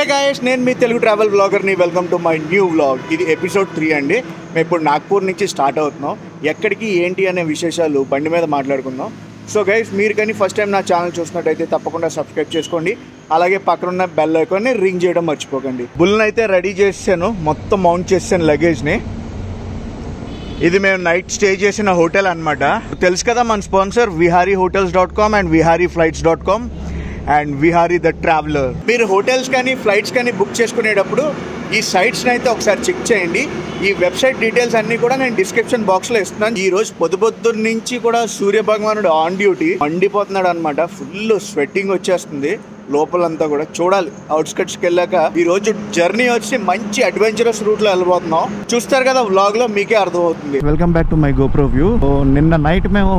Hey guys, నేను మీ Telugu travel బ్లాగర్ని. Welcome to my new vlog. ఇది ఎపిసోడ్ 3 అండి. మేము ఇప్పుడు నాగ్పూర్ నుంచి స్టార్ట్ అవుతున్నాం. ఎక్కడికి ఏంటి అనే విశేషాలు బండి మీద మాట్లాడుకుందాం. సో గైస్, మీరు కానీ ఫస్ట్ టైం నా ఛానల్ చూసినట్టయితే తప్పకుండా సబ్స్క్రైబ్ చేసుకోండి. అలాగే పక్కనున్న బెల్ ఐకాన్ని రింగ్ చేయడం మర్చిపోకండి. బుల్ని అయితే రెడీ చేసాను, మొత్తం మౌంట్ చేసాను లగేజ్ని. ఇది మేము నైట్ స్టే చేసిన హోటల్ అనమాట. తెలుసు కదా మన sponsor viharihotels.com and vihariflights.com and Vihari the traveller. మీరు హోటల్స్ కానీ ఫ్లైట్స్ కానీ బుక్ చేసుకునేటప్పుడు ఈ సైట్స్ని అయితే ఒకసారి చెక్ చేయండి. ఈ వెబ్సైట్ డీటెయిల్స్ అన్నీ కూడా నేను డిస్క్రిప్షన్ బాక్స్లో ఇస్తున్నాను. ఈ రోజు పొద్దు నుంచి కూడా సూర్య భగవానుడు ఆన్ డ్యూటీ, మండిపోతున్నాడు అనమాట. ఫుల్ స్వెట్టింగ్ వచ్చేస్తుంది లోపలంతా కూడా. చూడాలి అవుట్స్కట్స్కి వెళ్ళాక. ఈ రోజు జర్నీ వచ్చి మంచి అడ్వెంచరస్ రూట్లో వెళ్ళిపోతున్నాం. చూస్తారు కదా వ్లాగ్లో, మీకే అర్థమవుతుంది. Welcome back to my GoPro view. నిన్న నైట్ మేము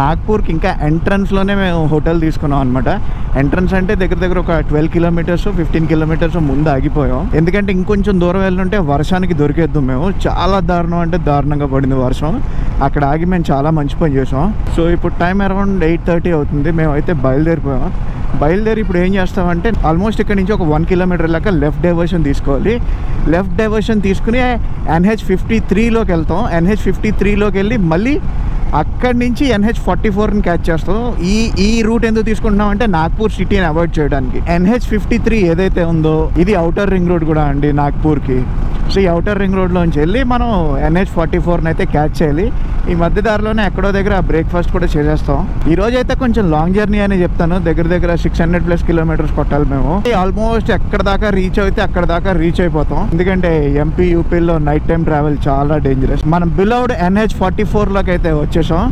నాగ్పూర్కి ఇంకా ఎంట్రన్స్లోనే మేము హోటల్ తీసుకున్నాం అనమాట. ఎంట్రన్స్ అంటే దగ్గర ఒక 12 కిలోమీటర్స్ 15 కిలోమీటర్స్ ముందు ఆగిపోయాం. ఎందుకంటే ఇంకొంచెం దూరం వెళ్ళుంటే వర్షానికి దొరికేద్దాం మేము. చాలా దారుణం, అంటే దారుణంగా పడింది వర్షం. అక్కడ ఆగి మేము చాలా మంచి పని చేసాం. సో ఇప్పుడు టైం అరౌండ్ 8:30 అవుతుంది. మేమైతే బయలుదేరి ఇప్పుడు ఏం చేస్తామంటే ఆల్మోస్ట్ ఇక్కడ నుంచి ఒక 1 కిలోమీటర్ దాకా లెఫ్ట్ డైవర్షన్ తీసుకోవాలి. లెఫ్ట్ డైవర్షన్ తీసుకుని NH-53లోకి వెళ్తాం. NH-53లోకి వెళ్ళి మళ్ళీ అక్కడి నుంచి NH-44ని క్యాచ్ చేస్తాం. ఈ రూట్ ఎందుకు తీసుకుంటున్నాం అంటే నాగ్పూర్ సిటీని అవాయిడ్ చేయడానికి. NH-53 ఏదైతే ఉందో ఇది అవుటర్ రింగ్ రోడ్ కూడా అండి నాగ్పూర్కి. సో ఈ అవుటర్ రింగ్ రోడ్లోంచి వెళ్ళి మనం NH-44ని అయితే క్యాచ్ చేయాలి. ఈ మధ్యదారిలోనే ఎక్కడో దగ్గర బ్రేక్ఫాస్ట్ కూడా చేసేస్తాం. ఈ రోజు అయితే కొంచెం లాంగ్ జర్నీ అని చెప్తాను. దగ్గర 600+ కిలోమీటర్స్ కొట్టాలి మేము. ఆల్మోస్ట్ ఎక్కడ దాకా రీచ్ అయితే అక్కడ దాకా రీచ్ అయిపోతాం. ఎందుకంటే MP యూపీలో నైట్ టైం ట్రావెల్ చాలా డేంజరస్. మనం బిలౌడ్ NH-44లోకి అయితే వచ్చేసాం.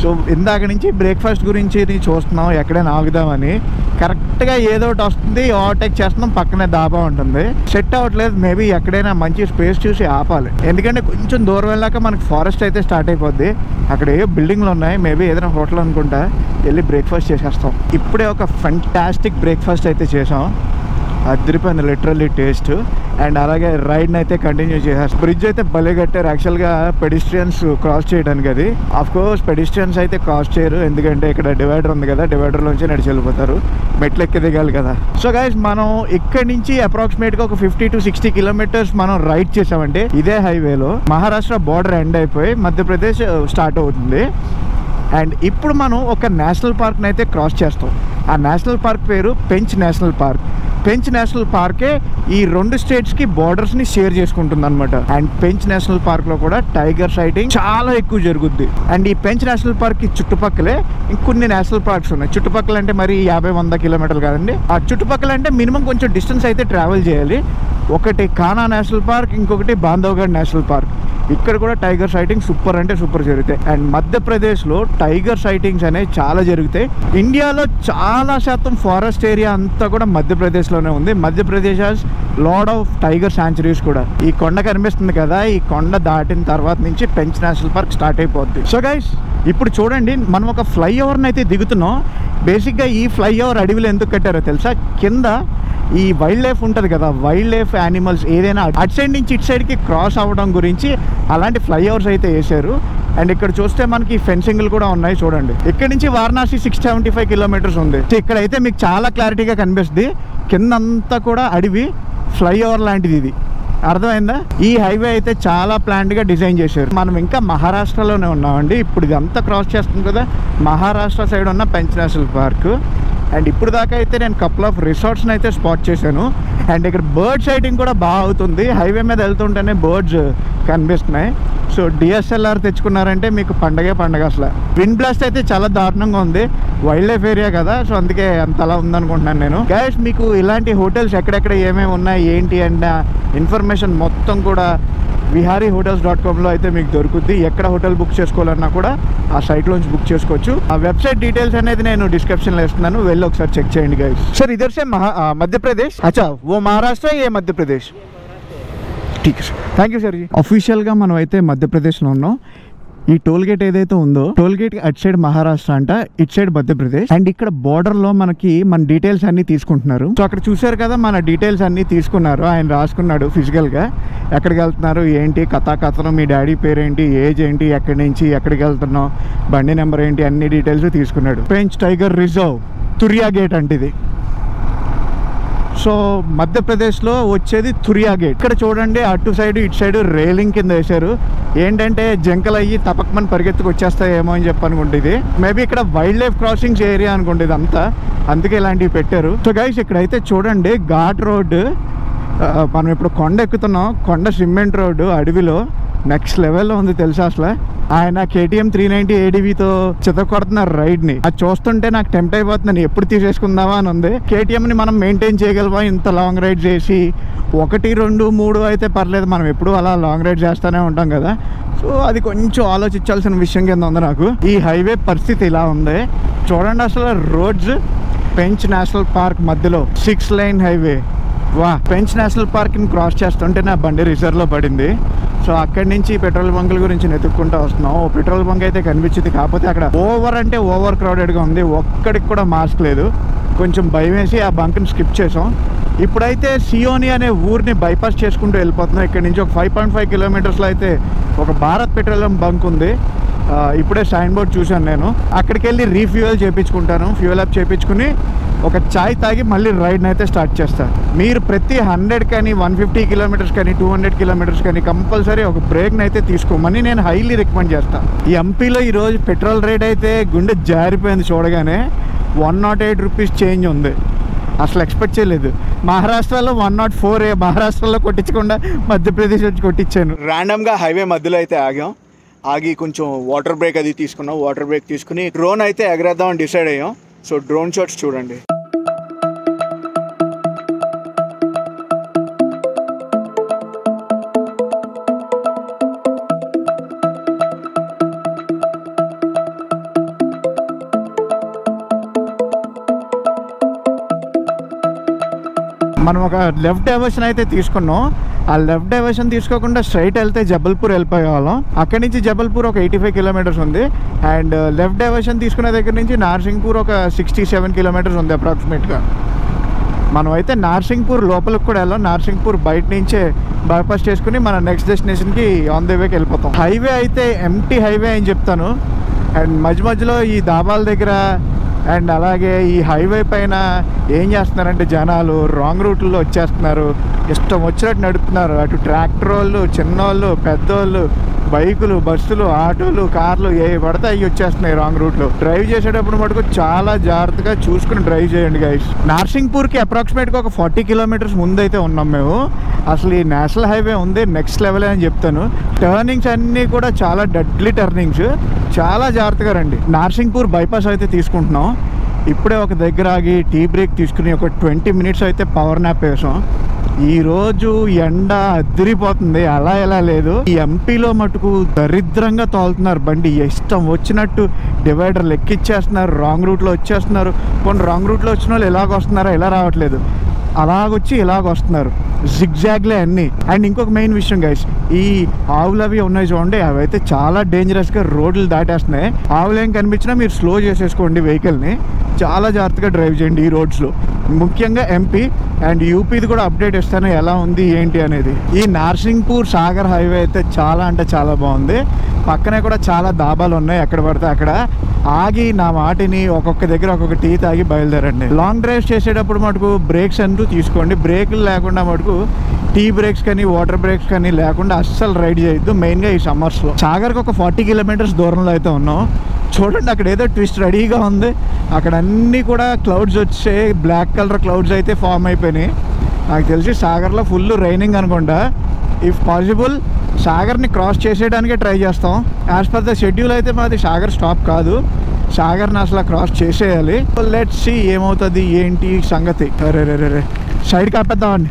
సో ఇందాక నుంచి బ్రేక్ఫాస్ట్ గురించి చూస్తున్నాం, ఎక్కడైనా ఆగుదామని. కరెక్ట్గా ఏదో ఒకటి వస్తుంది, ఓవర్టేక్ చేస్తున్నాం. పక్కనే దాబా ఉంటుంది, సెట్ అవ్వట్లేదు. మేబీ ఎక్కడైనా మంచి స్పేస్ చూసి ఆపాలి. ఎందుకంటే కొంచెం దూరం వెళ్ళాక మనకు ఫారెస్ట్ అయితే స్టార్ట్ అయిపోద్ది. అక్కడ ఏ బిల్డింగ్లు ఉన్నాయి, మేబీ ఏదైనా హోటల్ అనుకుంటా వెళ్ళి బ్రేక్ఫాస్ట్ చేసేస్తాం. ఇప్పుడే ఒక ఫెంటాస్టిక్ బ్రేక్ఫాస్ట్ అయితే చేసాం. అదిరిపోయింది లిటరల్లీ టేస్ట్. అండ్ అలాగే రైడ్ని అయితే కంటిన్యూ చేసేస్తాం. బ్రిడ్జ్ అయితే భలే కట్టారు యాక్చువల్గా పెడిస్ట్రియన్స్ క్రాస్ చేయడానికి. అది ఆఫ్ కోర్స్ పెడిస్ట్రియన్స్ అయితే క్రాస్ చేయరు, ఎందుకంటే ఇక్కడ డివైడర్ ఉంది కదా, డివైడర్లోంచి నడిచి వెళ్ళిపోతారు. మెట్లు ఎక్కి దిగాలి కదా. సో గైస్, మనం ఇక్కడ నుంచి అప్రాక్సిమేట్గా ఒక 50 to 60 కిలోమీటర్స్ మనం రైడ్ చేసామంటే ఇదే హైవేలో. మహారాష్ట్ర బార్డర్ ఎండ్ అయిపోయి మధ్యప్రదేశ్ స్టార్ట్ అవుతుంది. అండ్ ఇప్పుడు మనం ఒక నేషనల్ పార్క్ని అయితే క్రాస్ చేస్తాం. ఆ నేషనల్ పార్క్ పేరు Pench national park. Pench national పార్కే ఈ 2 స్టేట్స్కి బార్డర్స్ని షేర్ చేసుకుంటుంది అనమాట. అండ్ పెంచ్ నేషనల్ పార్క్లో కూడా టైగర్ సైటింగ్ చాలా ఎక్కువ జరుగుద్ది. అండ్ ఈ పెంచ్ నేషనల్ పార్క్కి చుట్టుపక్కలే ఇంకొన్ని నేషనల్ పార్క్స్ ఉన్నాయి. చుట్టుపక్కల అంటే మరి 50-100 కిలోమీటర్లు కాదండి. ఆ చుట్టుపక్కల అంటే మినిమం కొంచెం డిస్టెన్స్ అయితే ట్రావెల్ చేయాలి. ఒకటి కానా నేషనల్ పార్క్, ఇంకొకటి బాంధవ్గఢ్ నేషనల్ పార్క్. ఇక్కడ కూడా టైగర్ సైటింగ్ సూపర్ అంటే సూపర్ జరుగుతాయి. అండ్ మధ్యప్రదేశ్లో టైగర్ సైటింగ్స్ అనేవి చాలా జరుగుతాయి. ఇండియాలో చాలా శాతం ఫారెస్ట్ ఏరియా అంతా కూడా మధ్యప్రదేశ్లోనే ఉంది. Madhya Pradesh has lot of tiger sanctuaries కూడా. ఈ కొండ కనిపిస్తుంది కదా, ఈ కొండ దాటిన తర్వాత నుంచి పెంచ్ నేషనల్ పార్క్ స్టార్ట్ అయిపోద్ది. సో గైస్, ఇప్పుడు చూడండి మనం ఒక ఫ్లైఓవర్ని అయితే దిగుతున్నాం. బేసిక్గా ఈ ఫ్లైఓవర్ అడవిలో ఎందుకు కట్టారో తెలుసా? కింద ఈ వైల్డ్ లైఫ్ ఉంటుంది కదా, వైల్డ్ లైఫ్ యానిమల్స్ ఏదైనా అటు సైడ్ నుంచి ఇటు సైడ్కి క్రాస్ అవ్వడం గురించి అలాంటి ఫ్లైఓవర్స్ అయితే వేశారు. అండ్ ఇక్కడ చూస్తే మనకి ఫెన్సింగ్లు కూడా ఉన్నాయి చూడండి. ఇక్కడ నుంచి వారణాసి 675 కిలోమీటర్స్ ఉంది. ఇక్కడైతే మీకు చాలా క్లారిటీగా కనిపిస్తుంది. కిందంతా కూడా అడవి, ఫ్లైఓవర్ లాంటిది ఇది. అర్థమైందా? ఈ హైవే అయితే చాలా ప్లాన్డ్గా డిజైన్ చేశారు. మనం ఇంకా మహారాష్ట్రలోనే ఉన్నామండి. ఇప్పుడు ఇదంతా క్రాస్ చేస్తుంది కదా, మహారాష్ట్ర సైడ్ ఉన్న పెంచ్ నేషనల్ పార్క్. అండ్ ఇప్పుడు దాకా అయితే నేను కపుల్ ఆఫ్ రిసార్ట్స్ని అయితే స్పాట్ చేశాను. అండ్ ఇక్కడ బర్డ్ సైటింగ్ కూడా బాగా అవుతుంది. హైవే మీద వెళ్తుంటేనే బర్డ్స్ కనిపిస్తున్నాయి. సో DSLR తెచ్చుకున్నారంటే మీకు పండగే పండగ అసలు. విండ్ బ్లాస్ట్ అయితే చాలా దారుణంగా ఉంది. వైల్డ్ లైఫ్ ఏరియా కదా, సో అందుకే అంత అలా ఉందనుకుంటున్నాను నేను. గైస్, మీకు ఇలాంటి హోటల్స్ ఎక్కడెక్కడ ఏమేమి ఉన్నాయి ఏంటి అన్న ఇన్ఫర్మేషన్ మొత్తం కూడా viharihotels.comలో అయితే మీకు దొరుకుద్ది. ఎక్కడ హోటల్ బుక్ చేసుకోవాలన్నా కూడా ఆ సైట్లోంచి బుక్ చేసుకోవచ్చు. ఆ వెబ్సైట్ డీటెయిల్స్ అనేది నేను డిస్క్రిప్షన్లో ఇస్తున్నాను, వెళ్ళి ఒకసారి చెక్ చేయండి గైస్. సార్, ఇదర్ సే మధ్యప్రదేశ్, అచ్చా ఓ మహారాష్ట్ర ఏ మధ్యప్రదేశ్. ఠీక్ సార్, థ్యాంక్ యూ సార్. అఫీషియల్గా మనం అయితే మధ్యప్రదేశ్లో ఉన్నాం. ఈ టోల్ గేట్ ఏదైతే ఉందో, టోల్ గేట్ అటు సైడ్ మహారాష్ట్ర అంట, ఇటు సైడ్ మధ్యప్రదేశ్. అండ్ ఇక్కడ బార్డర్ లో మనకి మన డీటెయిల్స్ అన్ని తీసుకుంటున్నారు. సో అక్కడ చూసారు కదా, మన డీటెయిల్స్ అన్ని తీసుకున్నారు. ఆయన రాసుకున్నాడు ఫిజికల్ గా, ఎక్కడికి వెళ్తున్నారు ఏంటి కథా కథనం, మీ డాడీ పేరేంటి, ఏజ్ ఏంటి, ఎక్కడి నుంచి ఎక్కడికి వెళ్తున్నాం, బండి నెంబర్ ఏంటి, అన్ని డీటెయిల్స్ తీసుకున్నాడు. Pench tiger reserve Turia gate అంటే ఇది. सो मध्य प्रदेश लो वच्चेदी तुरिया गेट इक्कड़ चूडंडी अटू सैड इट सैड रेलिंग किंद वेशारु ఏంటంటే జంకలయ్యి తపకమని పరిగెత్తుకు వచ్చేస్తాయేమో అని చెప్పి అనుకుంటుంది మేబీ ఇక్కడ వైల్డ్ లైఫ్ క్రాసింగ్స్ ఏరియా అనుకుంటుంది ఇదంతా అందుకే ఇలాంటివి పెట్టారు సో గైస్ ఇక్కడైతే చూడండి ఘాట్ రోడ్ మనం ఇప్పుడు కొండ ఎక్కుతున్నాం కొండ సిమెంట్ రోడ్ అడవిలో నెక్స్ట్ లెవెల్లో ఉంది తెలుసా అసలు ఆయన KTM 390 ADVతో చితకొడుతున్న రైడ్ని అది చూస్తుంటే నాకు టెంప్ట్ అయిపోతున్నాను ఎప్పుడు తీసేసుకుందామా అని ఉంది KTMని మనం మెయింటైన్ చేయగలమా ఇంత లాంగ్ రైడ్ చేసి 1, 2, 3 అయితే పర్లేదు మనం ఎప్పుడు అలా లాంగ్ రైడ్ చేస్తూనే ఉంటాం కదా సో అది కొంచెం ఆలోచించాల్సిన విషయం కింద ఉంది నాకు ఈ హైవే పరిస్థితి ఇలా ఉంది చూడండి అసలు రోడ్స్ పెంచ్ నేషనల్ పార్క్ మధ్యలో 6 లేన్ హైవే వా పెంచ్ నేషనల్ పార్క్ని క్రాస్ చేస్తుంటే నా బండి రిజర్వ్లో పడింది సో అక్కడి నుంచి పెట్రోల్ బంకుల గురించి వెతుక్కుంటూ వస్తున్నాం పెట్రోల్ బంక్ అయితే కనిపించింది కాకపోతే అక్కడ ఓవర్ క్రౌడెడ్గా ఉంది ఒక్కడికి కూడా మాస్క్ లేదు కొంచెం భయం వేసి ఆ బంక్ని స్కిప్ చేసాం ఇప్పుడైతే సియోని అనే ఊరిని బైపాస్ చేసుకుంటూ వెళ్ళిపోతున్నాం ఇక్కడ నుంచి ఒక 5.5 కిలోమీటర్స్లో అయితే ఒక భారత్ పెట్రోలియం బంక్ ఉంది ఇప్పుడే సైన్ బోర్డ్ చూశాను నేను అక్కడికి వెళ్ళి రీఫ్యూయల్ చేయించుకుంటాను ఫ్యూయల్ అప్ చేయించుకుని ఒక చాయ్ తాగి మళ్ళీ రైడ్ని అయితే స్టార్ట్ చేస్తాను మీరు ప్రతి 100 కానీ 150 కిలోమీటర్స్ కానీ 200 కిలోమీటర్స్ కానీ కంపల్సరీ ఒక బ్రేక్ని అయితే తీసుకోమని నేను హైలీ రికమెండ్ చేస్తాను ఎంపీలో ఈరోజు పెట్రోల్ రేట్ అయితే గుండె జారిపోయింది చూడగానే 108 రూపీస్ చేంజ్ ఉంది అసలు ఎక్స్పెక్ట్ చేయలేదు మహారాష్ట్రలో 104 మహారాష్ట్రలో కొట్టించకుండా మధ్యప్రదేశ్ వచ్చి కొట్టించాను ర్యాండమ్గా హైవే మధ్యలో అయితే ఆగాం ఆగి కొంచెం వాటర్ బ్రేక్ అది తీసుకున్నాం వాటర్ బ్రేక్ తీసుకుని డ్రోన్ అయితే ఎగరేద్దామని డిసైడ్ అయ్యాం సో డ్రోన్ షాట్స్ చూడండి మనం ఒక లెఫ్ట్ డైవర్షన్ అయితే తీసుకున్నాం ఆ లెఫ్ట్ డైవర్షన్ తీసుకోకుండా స్ట్రైట్ వెళ్తే జబల్పూర్ వెళ్ళిపోయేవాళ్ళం అక్కడి నుంచి జబల్పూర్ ఒక 85 కిలోమీటర్స్ ఉంది అండ్ లెఫ్ట్ డైవర్షన్ తీసుకునే దగ్గర నుంచి నార్సింగ్పూర్ ఒక 67 కిలోమీటర్స్ ఉంది అప్రాక్సిమేట్గా మనం అయితే నార్సింగ్పూర్ లోపలికి కూడా వెళ్ళాం నార్సింగ్పూర్ బయట నుంచే బైపాస్ చేసుకుని మన నెక్స్ట్ డెస్టినేషన్కి ఆన్ ది వేకి వెళ్ళిపోతాం హైవే అయితే ఎంటీ హైవే అని చెప్తాను అండ్ మధ్య మధ్యలో ఈ దాబాల దగ్గర అండ్ అలాగే ఈ హైవే పైన ఏం చేస్తున్నారంటే జనాలు రాంగ్ రూట్లో వచ్చేస్తున్నారు ఇష్టం వచ్చినట్టు నడుపుతున్నారు అటు ట్రాక్టర్ వాళ్ళు చిన్నోళ్ళు పెద్దోళ్ళు బైకులు బస్సులు ఆటోలు కార్లు ఏ పడితే అవి వచ్చేస్తున్నాయి రాంగ్ రూట్లో డ్రైవ్ చేసేటప్పుడు మటుకు చాలా జాగ్రత్తగా చూసుకుని డ్రైవ్ చేయండి గైస్ నార్సింగ్పూర్కి అప్రాక్సిమేట్గా ఒక 40 కిలోమీటర్స్ ముందైతే ఉన్నాం మేము అసలు ఈ నేషనల్ హైవే ఉంది నెక్స్ట్ లెవెల్ అని చెప్తాను టర్నింగ్స్ అన్నీ కూడా చాలా డెడ్లీ టర్నింగ్స్ చాలా జాగ్రత్తగా రండి నార్సింగ్పూర్ బైపాస్ అయితే తీసుకుంటున్నాం ఇప్పుడే ఒక దగ్గర ఆగి టీ బ్రేక్ తీసుకుని ఒక 20 మినిట్స్ అయితే పవర్ నాప్ వేసాం ఈరోజు ఎండ అదిరిపోతుంది అలా ఎలా లేదు ఎంపీలో మటుకు దరిద్రంగా తోలుతున్నారు బండి ఇష్టం వచ్చినట్టు డివైడర్లు ఎక్కిచ్చేస్తున్నారు రాంగ్ రూట్లో వచ్చేస్తున్నారు కొన్ని రాంగ్ రూట్లో వచ్చిన వాళ్ళు ఎలాగ వస్తున్నారో ఎలా రావట్లేదు అలాగొచ్చి ఇలాగ వస్తున్నారు జిగ్జాగ్లే అన్నీ అండ్ ఇంకొక మెయిన్ విషయం గైస్ ఈ ఆవులు అవి ఉన్నాయి చూడండి అవి అయితే చాలా డేంజరస్గా రోడ్లు దాటేస్తున్నాయి ఆవులు ఏం కనిపించినా మీరు స్లో చేసేసుకోండి వెహికల్ని చాలా జాగ్రత్తగా డ్రైవ్ చేయండి ఈ రోడ్స్లో ముఖ్యంగా ఎంపీ అండ్ యూపీది కూడా అప్డేట్ ఇస్తాను ఎలా ఉంది ఏంటి అనేది ఈ నార్సింగ్పూర్ సాగర్ హైవే అయితే చాలా అంటే చాలా బాగుంది పక్కనే కూడా చాలా దాబాలు ఉన్నాయి ఎక్కడ పడితే అక్కడ ఆగి నా మాటిని ఒక్కొక్క దగ్గర ఒక్కొక్క టీ తాగి బయలుదేరండి లాంగ్ డ్రైవ్ చేసేటప్పుడు మటుకు బ్రేక్స్ అంటూ తీసుకోండి బ్రేకులు లేకుండా మటుకు టీ బ్రేక్స్ కానీ వాటర్ బ్రేక్స్ కానీ లేకుండా అస్సలు రైడ్ చేయొద్దు మెయిన్గా ఈ సమ్మర్స్లో సాగర్కి ఒక 40 కిలోమీటర్స్ దూరంలో అయితే ఉన్నాం చూడండి అక్కడ ఏదో ట్విస్ట్ రెడీగా ఉంది అక్కడ అన్నీ కూడా క్లౌడ్స్ వచ్చే బ్లాక్ కలర్ క్లౌడ్స్ అయితే ఫామ్ అయిపోయినాయి నాకు తెలిసి సాగర్లో ఫుల్ రైనింగ్ అనుకుంటా ఇఫ్ పాసిబుల్ సాగర్ని క్రాస్ చేసేయడానికే ట్రై చేస్తాం యాజ్ పర్ ద షెడ్యూల్ అయితే మాది సాగర్ స్టాప్ కాదు సాగర్ని అసలు క్రాస్ చేసేయాలి లెట్స్ సీ ఏమవుతుంది ఏంటి సంగతి అరే రే రే రే సైడ్ కాపేద్దామండి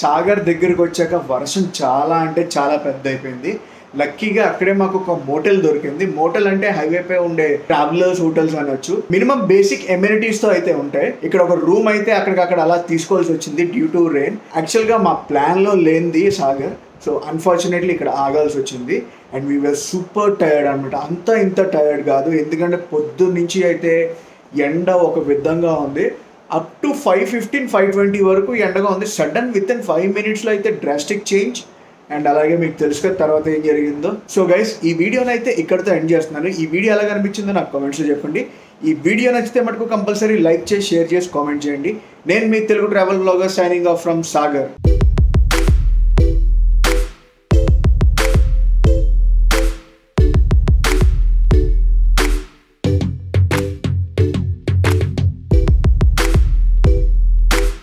సాగర్ దగ్గరికి వచ్చాక వర్షం చాలా అంటే చాలా పెద్ద అయిపోయింది లక్కీగా అక్కడే మాకు ఒక మోటల్ దొరికింది మోటల్ అంటే హైవే పై ఉండే ట్రావెలర్స్ హోటల్స్ అనొచ్చు మినిమం బేసిక్ ఎమ్యూనిటీస్ తో అయితే ఉంటాయి ఇక్కడ ఒక రూమ్ అయితే అక్కడికక్కడ అలా తీసుకోవాల్సి వచ్చింది డ్యూ టు రెయిన్ యాక్చువల్ గా మా ప్లాన్ లో లేనిది సాగర్ సో అన్ఫార్చునేట్లీ ఇక్కడ ఆగాల్సి వచ్చింది and we were super tired అనమాట అంతా ఇంత టైర్డ్ కాదు ఎందుకంటే పొద్దు నుంచి అయితే ఎండ ఒక విధంగా ఉంది అప్ టు 5:15, 5:20 వరకు ఎండగా ఉంది సడన్ విత్ ఇన్ 5 మినిట్స్లో అయితే డ్రాస్టిక్ చేంజ్ అండ్ అలాగే మీకు తెలుసు కదా తర్వాత ఏం జరిగిందో. సో గైస్ ఈ వీడియోనైతే ఇక్కడితో ఎండ్ చేస్తున్నాను. ఈ వీడియో ఎలా అనిపించిందో నాకు కామెంట్స్లో చెప్పండి. ఈ వీడియో నచ్చితే మటుకు కంపల్సరీ లైక్ చేసి, షేర్ చేసి, కామెంట్ చేయండి. నేను మీ Telugu travel blogger signing off from Sagar.